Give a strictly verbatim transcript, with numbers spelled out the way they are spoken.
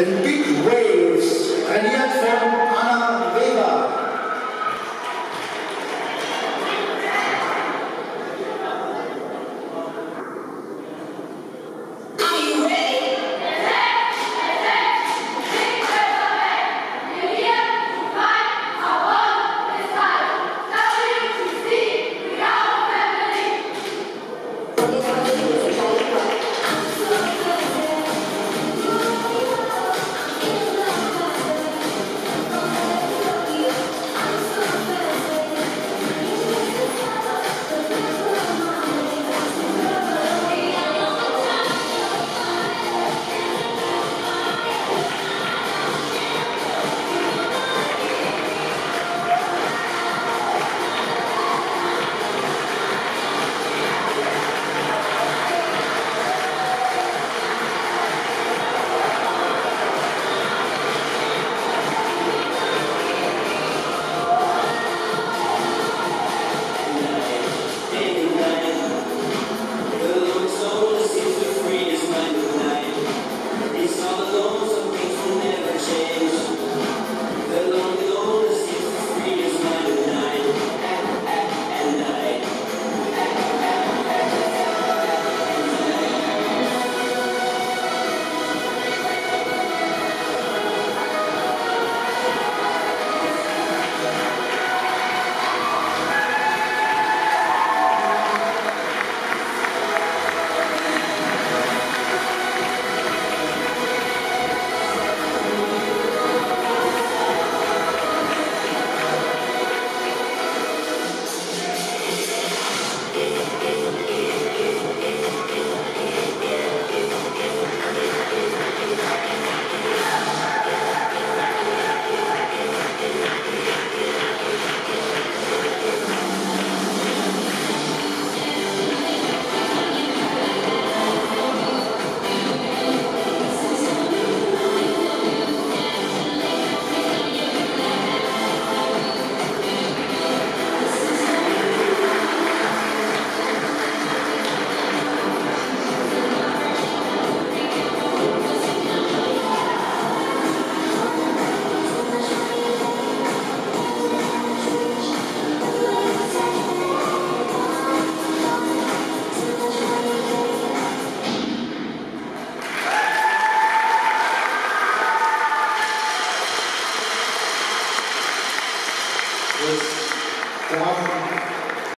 in big waves, and yet from another